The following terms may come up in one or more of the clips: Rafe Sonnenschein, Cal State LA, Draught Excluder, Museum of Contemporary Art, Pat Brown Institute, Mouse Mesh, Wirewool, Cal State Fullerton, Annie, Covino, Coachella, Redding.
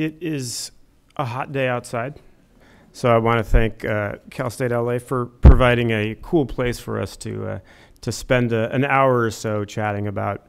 It is a hot day outside, so I want to thank Cal State LA for providing a cool place for us to spend an hour or so chatting about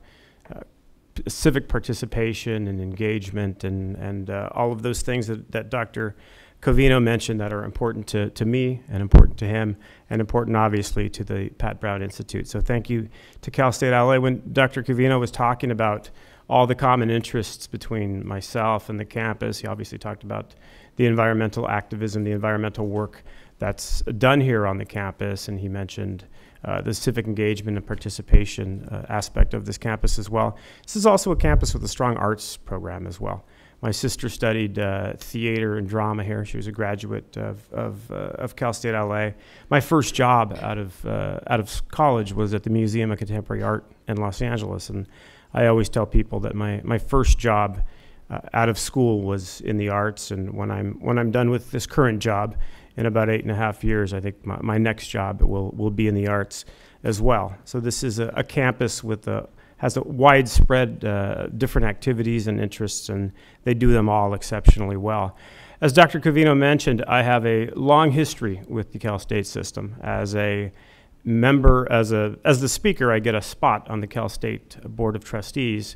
civic participation and engagement and all of those things that Dr. Covino mentioned that are important to me and important to him and important, obviously, to the Pat Brown Institute. So thank you to Cal State LA. When Dr. Covino was talking about all the common interests between myself and the campus, he obviously talked about the environmental activism, the environmental work that's done here on the campus, and he mentioned the civic engagement and participation aspect of this campus as well. This is also a campus with a strong arts program as well. My sister studied theater and drama here. She was a graduate of Cal State LA. My first job out of college was at the Museum of Contemporary Art in Los Angeles, and I always tell people that my first job out of school was in the arts, and when I'm done with this current job in about 8.5 years, I think my next job will be in the arts as well. So this is a campus with has a widespread different activities and interests, and they do them all exceptionally well. As Dr. Covino mentioned, I have a long history with the Cal State system. As a member, as the speaker, I get a spot on the Cal State Board of Trustees.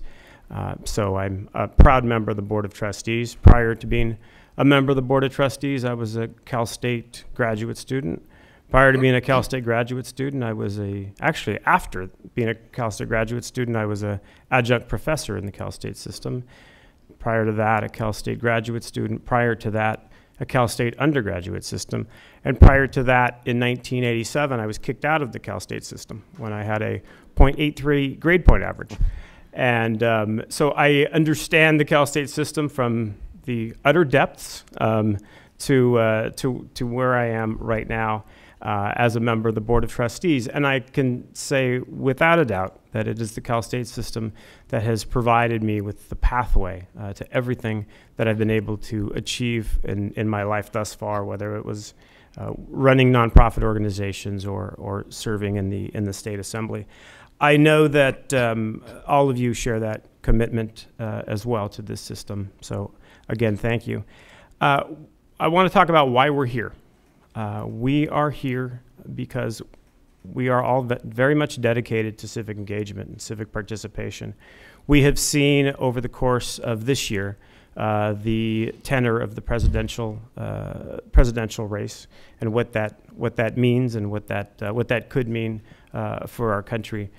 So I'm a proud member of the Board of Trustees. Prior to being a member of the Board of Trustees, I was a Cal State graduate student. Prior to being a Cal State graduate student, I was actually after being a Cal State graduate student, I was an adjunct professor in the Cal State system. Prior to that, a Cal State graduate student. Prior to that, a Cal State undergraduate system. And prior to that, in 1987, I was kicked out of the Cal State system when I had a 0.83 grade point average. And so I understand the Cal State system from the utter depths to where I am right now. As a member of the Board of Trustees. And I can say without a doubt that it is the Cal State system that has provided me with the pathway to everything that I've been able to achieve in my life thus far, whether it was running nonprofit organizations or serving in the State Assembly. I know that all of you share that commitment as well to this system. So again, thank you. I want to talk about why we're here. We are here because we are all very much dedicated to civic engagement and civic participation. We have seen over the course of this year the tenor of the presidential race and what that means and what that could mean for our country.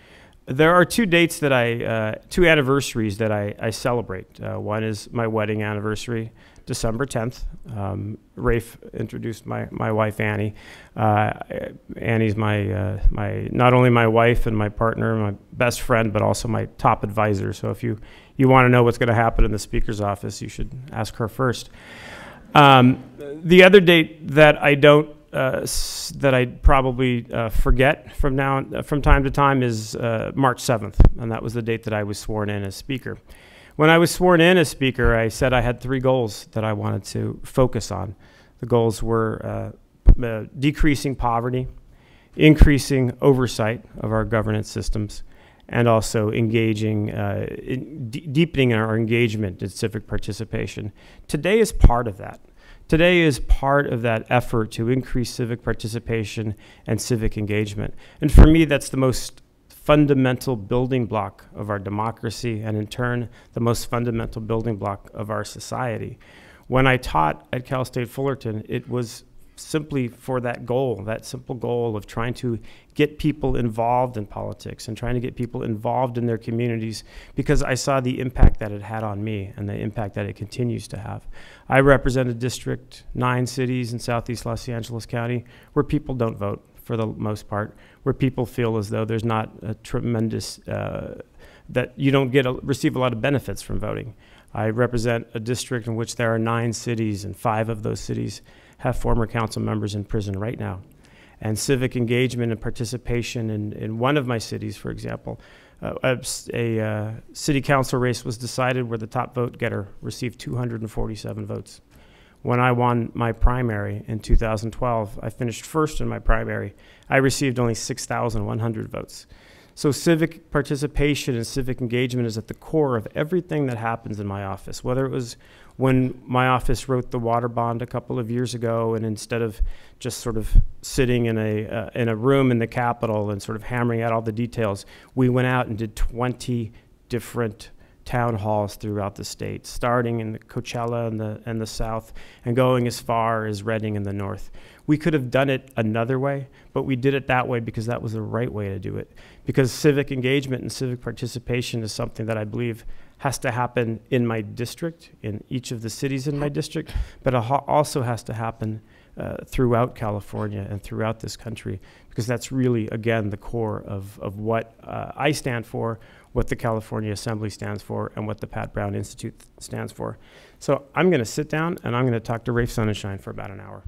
There are two dates that two anniversaries that I celebrate. One is my wedding anniversary, December 10th. Rafe introduced my wife, Annie. Annie's not only my wife and my partner, my best friend, but also my top advisor. So if you want to know what's going to happen in the speaker's office, you should ask her first. The other date that I don't that I'd probably forget from time to time is March 7th, and that was the date that I was sworn in as speaker. When I was sworn in as speaker, I said I had three goals that I wanted to focus on. The goals were decreasing poverty, increasing oversight of our governance systems, and also engaging, deepening our engagement in civic participation. Today is part of that. Today is part of that effort to increase civic participation and civic engagement. And for me, that's the most fundamental building block of our democracy and, in turn, the most fundamental building block of our society. When I taught at Cal State Fullerton, it was simply for that goal, that simple goal of trying to get people involved in politics and trying to get people involved in their communities, because I saw the impact that it had on me and the impact that it continues to have. I represented District 9 cities in Southeast Los Angeles County where people don't vote for the most part, where people feel as though there's not a tremendous, that you don't receive a lot of benefits from voting. I represent a district in which there are 9 cities, and 5 of those cities have former council members in prison right now. And civic engagement and participation in one of my cities, for example, a city council race was decided where the top vote getter received 247 votes. When I won my primary in 2012, I finished first in my primary. I received only 6,100 votes. So civic participation and civic engagement is at the core of everything that happens in my office, whether it was when my office wrote the water bond a couple of years ago, and instead of just sort of sitting in a room in the Capitol and sort of hammering out all the details, we went out and did 20 different town halls throughout the state, starting in the Coachella in the south and going as far as Redding in the north. We could have done it another way, but we did it that way because that was the right way to do it. Because civic engagement and civic participation is something that I believe has to happen in my district, in each of the cities in my district, but it also has to happen throughout California and throughout this country, because that's really, again, the core of what I stand for, what the California Assembly stands for, and what the Pat Brown Institute stands for. So I'm going to sit down, and I'm going to talk to Rafe Sonnenschein for about an hour.